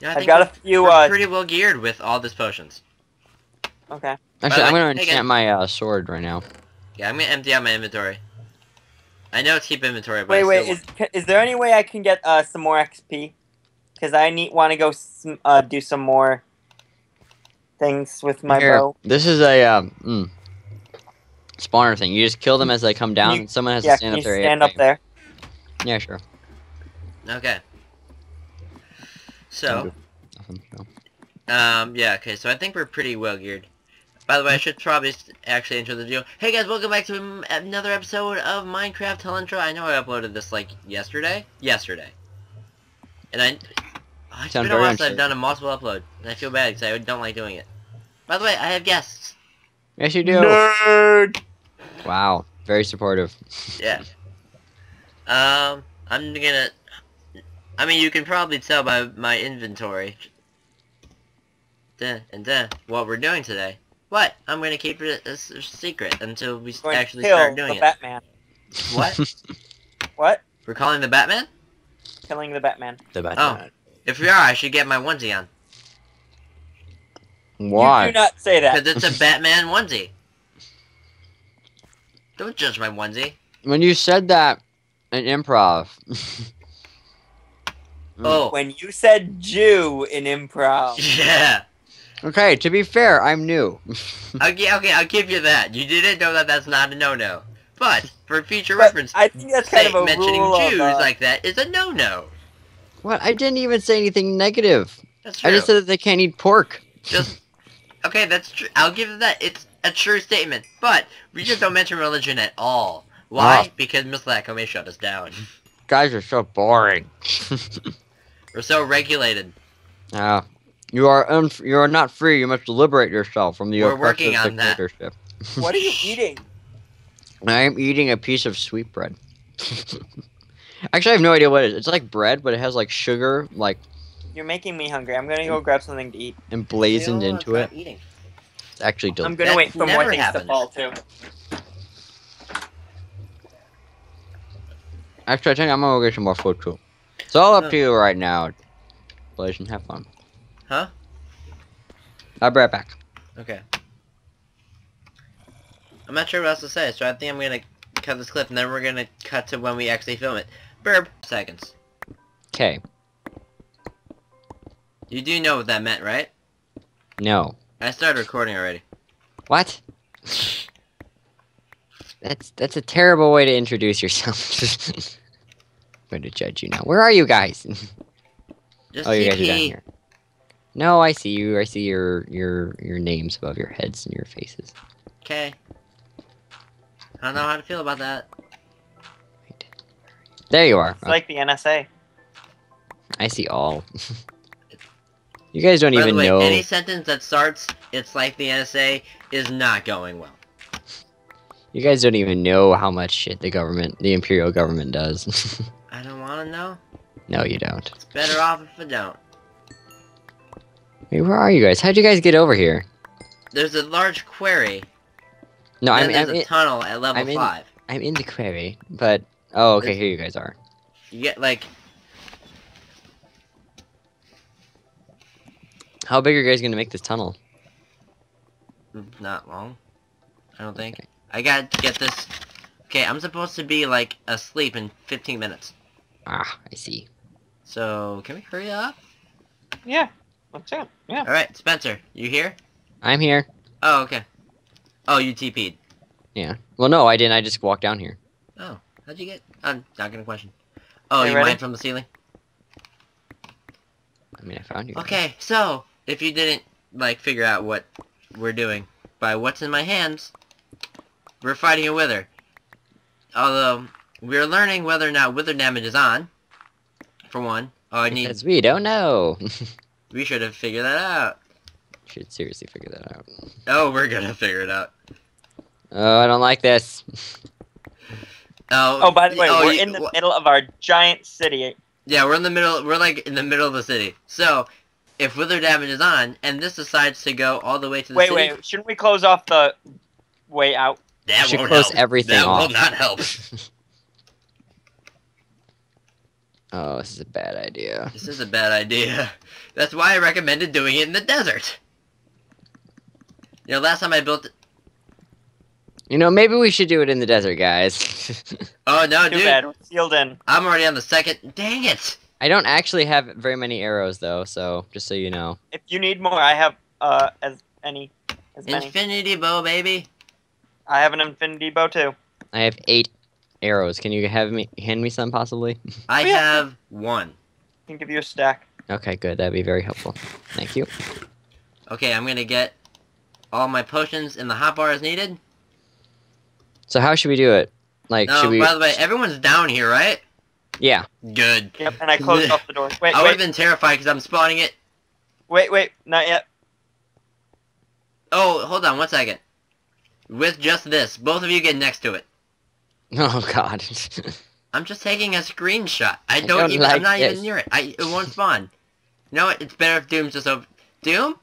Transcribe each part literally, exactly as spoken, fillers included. Yeah, I I've think got a few. We're uh, pretty well geared with all these potions. Okay. Actually, I'm gonna enchant my uh, sword right now. Yeah, I'm gonna empty out my inventory. I know it's cheap inventory, but wait, I wait, still... is is there any way I can get uh, some more X P? Because I need want to go some, uh, do some more things with my Here. bow. This is a um, mm, spawner thing. You just kill them as they come down. You, Someone has yeah, to stand up there. Yeah, stand up there. Yeah, sure. Okay. So, um, yeah, okay, so I think we're pretty well geared. By the way, I should probably actually intro the video. Hey guys, welcome back to another episode of Minecraft Halentra. I know I uploaded this, like, yesterday? Yesterday. And I... Oh, it's been a while since I've done a multiple upload. And I feel bad, because I don't like doing it. By the way, I have guests. Yes, you do. Nerd! Wow, very supportive. Yeah. Um, I'm gonna... I mean, you can probably tell by my inventory duh, and duh, what we're doing today. What? I'm going to keep it a, a secret until we we're actually start doing the it. Batman. What? What? We're calling the Batman? Killing the Batman. The Batman. Oh. If we are, I should get my onesie on. Why? You do not say that. Because it's a Batman onesie. Don't judge my onesie. When you said that in improv... Oh. When you said Jew in improv. Yeah. Okay, to be fair, I'm new. okay, okay, I'll give you that. You didn't know that that's not a no-no. But, for future but reference, I think that's kind of a mentioning rule Jews of, uh... like that is a no-no. What? I didn't even say anything negative. That's true. I just said that they can't eat pork. Just, okay, that's true. I'll give you that. It's a true statement. But, we just don't mention religion at all. Why? Wow. Because Miss Lacome shut us down. Guys are so boring. We're so regulated. Uh, you are un you are not free. You must liberate yourself from the We're working on that. What are you eating? I am eating a piece of sweet bread. Actually, I have no idea what it is. It's like bread, but it has like sugar. Like you're making me hungry. I'm gonna go grab something to eat. Emblazoned into it. Eating. It's actually delicious. I'm gonna that wait for more things happened. to fall too. Actually, I think I'm gonna go get some more food too. It's all up oh. to you right now, Blazin. Have fun. Huh? I'll be right back. Okay. I'm not sure what else to say, so I think I'm gonna cut this clip, and then we're gonna cut to when we actually film it. Burp. Seconds. Okay. You do know what that meant, right? No. I started recording already. What? That's that's a terrible way to introduce yourself. I'm gonna judge you now. Where are you guys? Just oh, you guys are down here. No, I see you. I see your your your names above your heads and your faces. Okay. I don't know how to feel about that. Right. There you are. It's oh. like the N S A. I see all. You guys don't By even the way, know. Any sentence that starts "It's like the N S A" is not going well. You guys don't even know how much shit the government, the imperial government, does. I don't want to know. No, you don't. It's better off if I don't. Wait, where are you guys? How'd you guys get over here? There's a large quarry. No, I'm, there's I'm a in, tunnel at level I'm in, five. I'm in the quarry, but oh, okay, there's, here you guys are. You get like. How big are you guys gonna make this tunnel? Not long, I don't think. Okay. I gotta get this. Okay, I'm supposed to be like asleep in fifteen minutes. Ah, I see. So, can we hurry up? Yeah, let's go. Yeah. Alright, Spencer, you here? I'm here. Oh, okay. Oh, you T P'd. Yeah. Well, no, I didn't. I just walked down here. Oh, how'd you get... I'm not gonna question. Oh, you mined from the ceiling? I mean, I found you. Okay, so, if you didn't, like, figure out what we're doing by what's in my hands, we're fighting a Wither. Although... we're learning whether or not wither damage is on, for one. Oh, I need... Because we don't know. We should have figured that out. Should seriously figure that out. Oh, we're gonna figure it out. Oh, I don't like this. Oh, oh by the way, oh, we're you, in the middle of our giant city. Yeah, we're in the middle... We're, like, in the middle of the city. So, if wither damage is on, and this decides to go all the way to the wait, city... Wait, wait, shouldn't we close off the way out? That we should won't close help. everything that off. That will not help. Oh, this is a bad idea. This is a bad idea. That's why I recommended doing it in the desert. You know, last time I built... You know, maybe we should do it in the desert, guys. Oh, no, dude. Too bad. We're sealed in. I'm already on the second... Dang it! I don't actually have very many arrows, though, so just so you know. If you need more, I have uh, as any. As many. Infinity bow, baby. I have an infinity bow, too. I have eight arrows. Can you have me hand me some, possibly? I oh, yeah. have one. I can give you a stack. Okay, good. That'd be very helpful. Thank you. Okay, I'm going to get all my potions in the hot bar as needed. So how should we do it? Like, no, should we... by the way, everyone's down here, right? Yeah. Good. Yep, and I closed off the door. Wait, I would have been terrified because I'm spawning it. Wait, wait, not yet. Oh, hold on one second. With just this, both of you get next to it. Oh, God. I'm just taking a screenshot. I don't, I don't even, like I'm not this. even near it. I, it won't spawn. You know what? It's better if Doom's just over. Doom?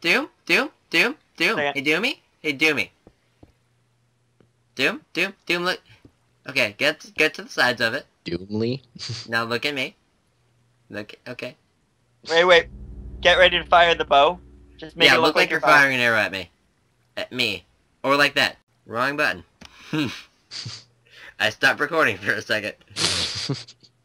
Doom? Doom? Doom? Doom? Second. Hey, Doomy? Hey, Doomy. Doom? Doom? Doom, look. Okay, get, get to the sides of it. Doomly. Now look at me. Look, okay. Wait, wait. Get ready to fire the bow. Just make yeah, it look, look like, like you're firing an arrow at me. At me. Or like that. Wrong button. I stopped recording for a second.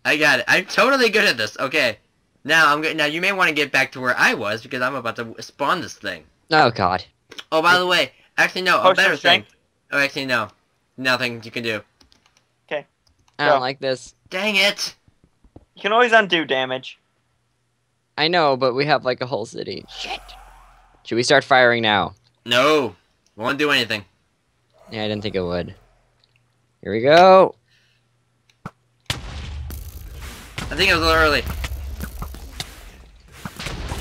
I got it. I'm totally good at this. Okay. Now I'm good. Now you may want to get back to where I was because I'm about to spawn this thing. Oh God. Oh, by the way, actually no. Potion a better strength. thing. Oh, actually no. Nothing you can do. Okay. I don't Go. like this. Dang it! You can always undo damage. I know, but we have like a whole city. Shit. Should we start firing now? No. Won't do anything. Yeah, I didn't think it would. Here we go. I think it was a little early.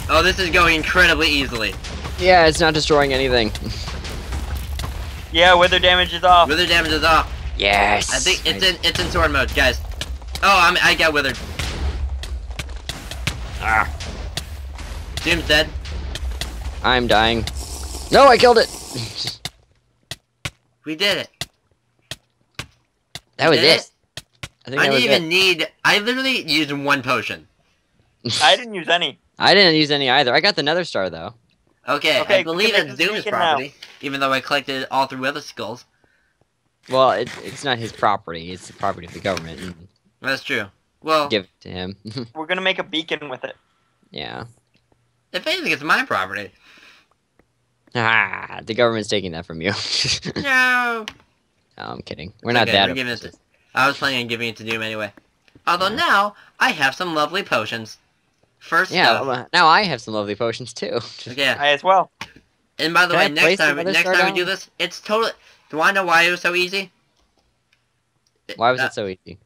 Oh, this is going incredibly easily. Yeah, it's not destroying anything. Yeah, wither damage is off. Wither damage is off. Yes. I think it's in it's in sword mode, guys. Oh, I'm I got withered. Ah. Jim's dead. I'm dying. No, I killed it. We did it. That was it. I think I didn't even need. I literally used one potion. I didn't use any. I didn't use any either. I got the nether star though. Okay, okay I believe it's Doom's property, even though I collected it all through wither skulls. Well, it, it's not his property. It's the property of the government. That's true. Well, give it to him. We're gonna make a beacon with it. Yeah. If anything, it's my property. Ah, the government's taking that from you. No. No, I'm kidding. We're it's not okay, that. We're giving it to, I was planning on giving it to Doom anyway. Although yeah. now I have some lovely potions. First. Yeah. Well, now I have some lovely potions too. Yeah. I as well. And by the Can way, I next time, next time down? we do this, it's totally. Do you want to know why it was so easy? Why was uh, it so easy?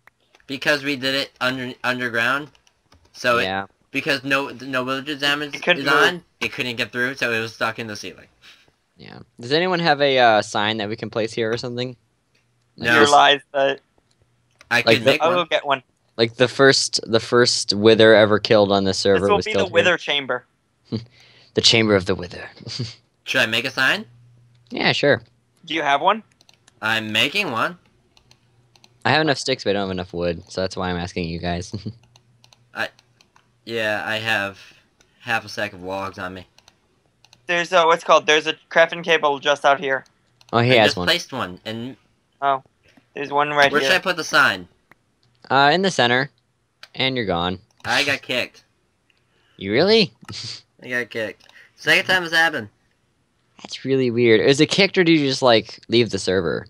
Because we did it under underground. So yeah. It, because no no village damage it is on, move. it couldn't get through, so it was stuck in the ceiling. Yeah. Does anyone have a uh, sign that we can place here or something? Like no. Realize that. I could like make the, one. I will get one. Like the first the first wither ever killed on this server. This will was be the wither here. chamber. The chamber of the wither. Should I make a sign? Yeah, sure. Do you have one? I'm making one. I have enough sticks, but I don't have enough wood, so that's why I'm asking you guys. I, yeah, I have half a sack of logs on me. There's a what's called there's a crafting table just out here. Oh, he I has just one. Placed one, and oh, there's one right Where here. Where should I put the sign? Uh, in the center, and you're gone. I got kicked. You really? I got kicked. Second time this happened. That's really weird. Is it kicked or do you just, like, leave the server?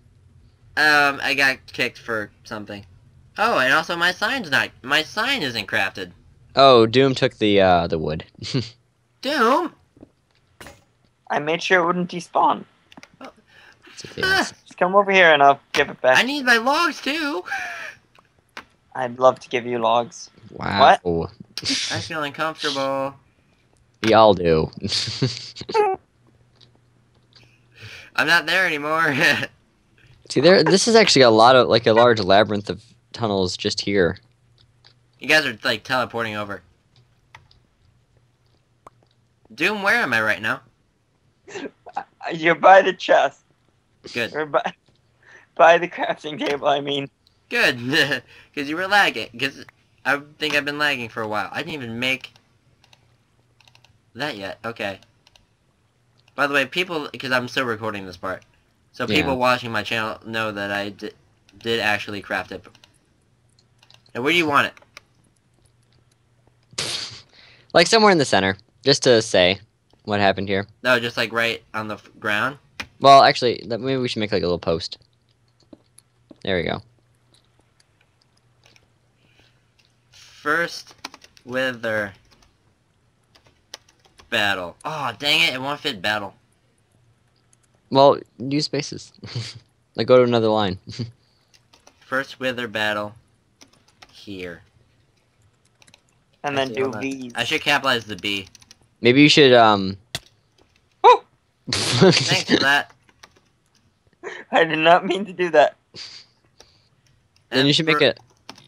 Um, I got kicked for something. Oh, and also my sign's not... My sign isn't crafted. Oh, Doom took the, uh, the wood. Doom? I made sure it wouldn't despawn. Oh. Okay, ah. Just come over here and I'll give it back. I need my logs, too. I'd love to give you logs. Wow. What? I feel uncomfortable. We all do. I'm not there anymore. See, there. This is actually a lot of like a large labyrinth of tunnels just here. You guys are like teleporting over. Doom, where am I right now? You're by the chest. Good. Or by, by the crafting table, I mean. Good, because you were lagging. Because I think I've been lagging for a while. I didn't even make that yet. Okay. By the way, people, because I'm still recording this part, so yeah. People watching my channel know that I did, did actually craft it. And where do you want it? Like somewhere in the center, just to say what happened here. No, just like right on the f ground? Well, actually, that, maybe we should make like a little post. There we go. First Wither battle. Oh, dang it, it won't fit battle. Well, use spaces. Like, go to another line. First Wither battle here. And then do B's. I should capitalize the B. Maybe you should, um... Oh! Thanks for that. I did not mean to do that. And then you should make a...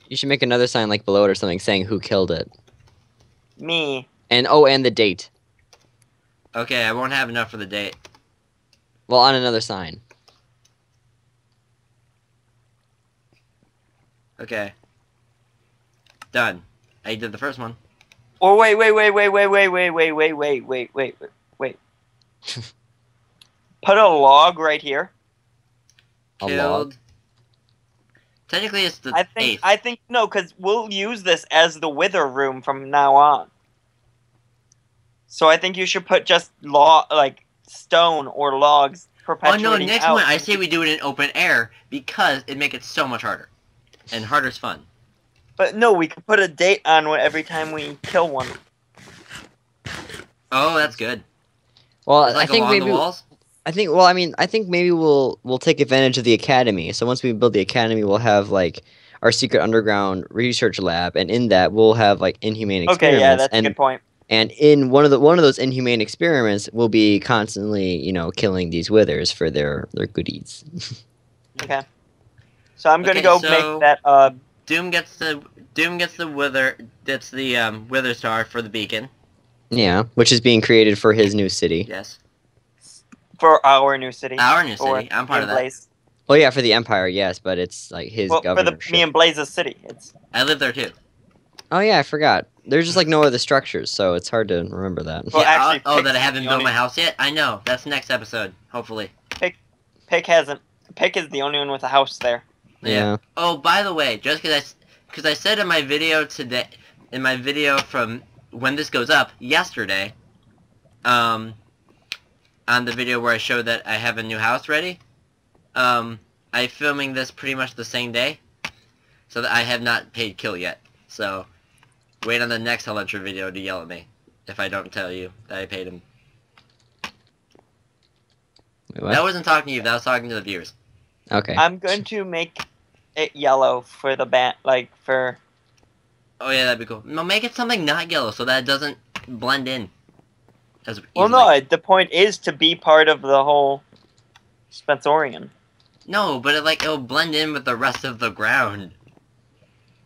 You should make another sign, like, below it or something, saying who killed it. Me. And, oh, and the date. Okay, I won't have enough for the date. Well, on another sign. Okay. Done. I did the first one. Oh wait, wait, wait, wait, wait, wait, wait, wait, wait, wait, wait, wait, wait. Put a log right here. A log. Technically, it's the. I think. Eighth. I think no, because we'll use this as the Wither room from now on. So I think you should put just log, like stone or logs perpetuating. Oh no! Next out. One, I say we do it in open air because it makes it so much harder, and harder's fun. But no, we can put a date on every time we kill one. Oh, that's good. Well, like I think maybe. Walls? I think. Well, I mean, I think maybe we'll we'll take advantage of the academy. So once we build the academy, we'll have like our secret underground research lab, and in that we'll have like inhumane experiments. Okay, yeah, that's and, a good point. And in one of the one of those inhumane experiments, we'll be constantly, you know, killing these withers for their their goodies. Okay. So I'm gonna okay, go so... make that. Uh, Doom gets the Doom gets the Wither gets the um, Wither Star for the beacon. Yeah, which is being created for his new city. Yes, for our new city. Our new city. I'm part of that. Well, yeah, for the Empire, yes, but it's like his well, governorship. For the, me and Blaze's city. It's. I live there too. Oh yeah, I forgot. There's just like no other structures, so it's hard to remember that. Well, yeah, actually, oh, that I haven't built my house yet. I know that's next episode, hopefully. Pick, Pick hasn't. Pick is the only one with a house there. Yeah. yeah. Oh, by the way, just because I, cause I said in my video today, in my video from when this goes up yesterday, um, on the video where I showed that I have a new house ready, um, I'm filming this pretty much the same day, so that I have not paid kill yet. So, wait on the next Halentra video to yell at me if I don't tell you that I paid him. Wait, what? That wasn't talking to you. That was talking to the viewers. Okay. I'm going to make it yellow for the bat, like for. Oh yeah, that'd be cool. No, make it something not yellow so that it doesn't blend in. As well, no, the point is to be part of the whole Spencorian. No, but it like it'll blend in with the rest of the ground,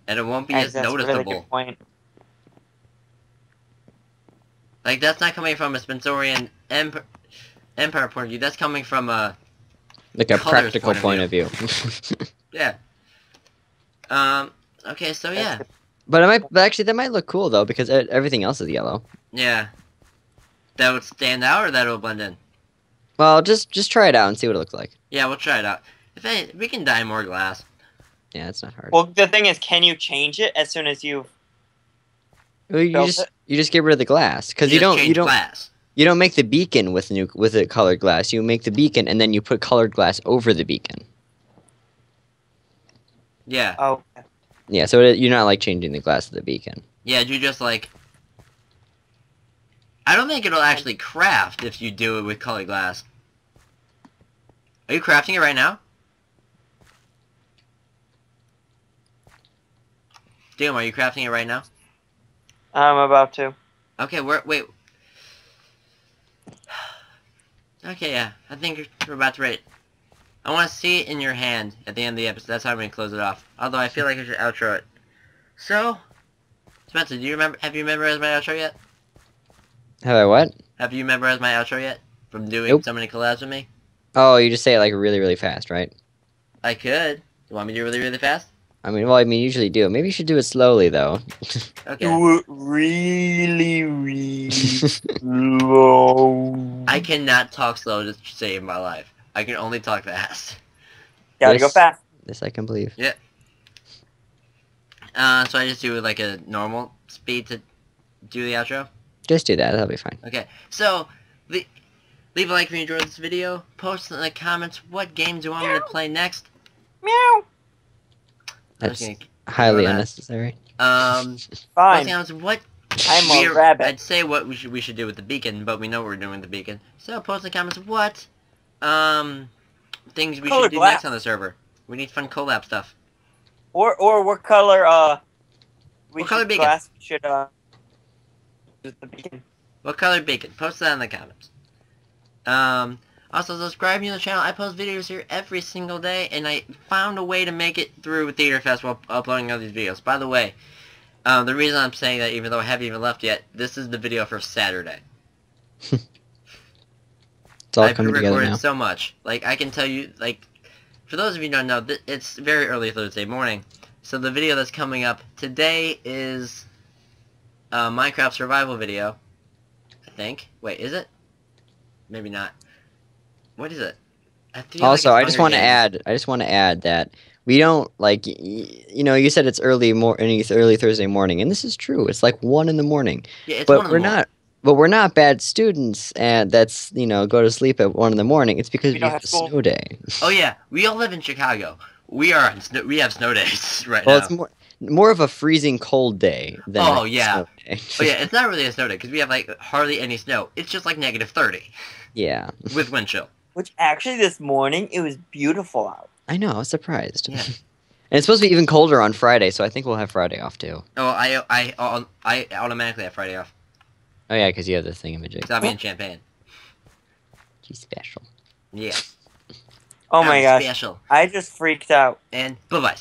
and it won't be I as that's noticeable. Really good point. Like that's not coming from a Spencorian emp empire point of view. That's coming from a. Like a Colors practical point of view. Point of view. Yeah. Um. Okay. So yeah. But it might. But actually, that might look cool though, because it, everything else is yellow. Yeah. That would stand out, or that will blend in. Well, just just try it out and see what it looks like. Yeah, we'll try it out. If any, we can dye more glass. Yeah, it's not hard. Well, the thing is, can you change it as soon as you? Well, you just it? you just get rid of the glass because you, you don't you don't. Glass. You don't make the beacon with new with a colored glass. You make the beacon and then you put colored glass over the beacon. Yeah. Oh. Yeah. So it, you're not like changing the glass of the beacon. Yeah. You just like. I don't think it'll actually craft if you do it with colored glass. Are you crafting it right now? Doom, are you crafting it right now? I'm about to. Okay. Where? Wait. Okay, yeah. I think we're about to rate it. I want to see it in your hand at the end of the episode. That's how I'm going to close it off. Although I feel like I should outro it. So, Spencer, do you remember? Have you memorized my outro yet? Have I what? Have you memorized my outro yet? From doing nope. so many collabs with me? Oh, you just say it like really, really fast, right? I could. You want me to do it really, really fast? I mean, well, I mean, you usually do. Maybe you should do it slowly, though. Okay. Do it really, really slow. I cannot talk slow to save my life. I can only talk fast. Gotta this, go fast. This I can believe. Yeah. Uh, so I just do like a normal speed to do the outro? Just do that. That'll be fine. Okay. So, the, leave a like if you enjoyed this video. Post in the comments what games you want Meow. me to play next. Meow. That's highly unnecessary. Um, Fine. What I'm a rabbit. I'd say what we should we should do with the beacon, but we know what we're doing with the beacon. So post in the comments what um things we should do next on the server. We need fun collab stuff. Or or what color uh we what color beacon should uh the beacon. What color beacon? Post that in the comments. Um. Also, subscribe to the channel. I post videos here every single day, and I found a way to make it through Theater Fest while uploading all these videos. By the way, uh, the reason I'm saying that, even though I haven't even left yet, this is the video for Saturday. It's all I've coming together now. I've recorded so much. Like, I can tell you, like, for those of you who don't know, it's very early Thursday morning. So the video that's coming up today is a Minecraft survival video, I think. Wait, is it? Maybe not. What is it? I also, like I just want to add. I just want to add that we don't like. You know, you said it's early more, it's early Thursday morning, and this is true. It's like one in the morning. Yeah, it's but one in the we're morning. not. But we're not bad students, and that's you know go to sleep at one in the morning. It's because we, we have, have a snow day. Oh yeah, we all live in Chicago. We are. We have snow days right well, now. Well, it's more more of a freezing cold day than. Oh a yeah. Snow day. Oh yeah, it's not really a snow day because we have like hardly any snow. It's just like negative thirty. Yeah. With wind chill. Which, actually, this morning, it was beautiful out. I know, I was surprised. Yeah. And it's supposed to be even colder on Friday, so I think we'll have Friday off, too. Oh, I I, I, I automatically have Friday off. Oh, yeah, because you have the thingamajig. Because I'm in Champagne. She's special. Yeah. Oh, I'm my gosh. special. I just freaked out. And bye-bye.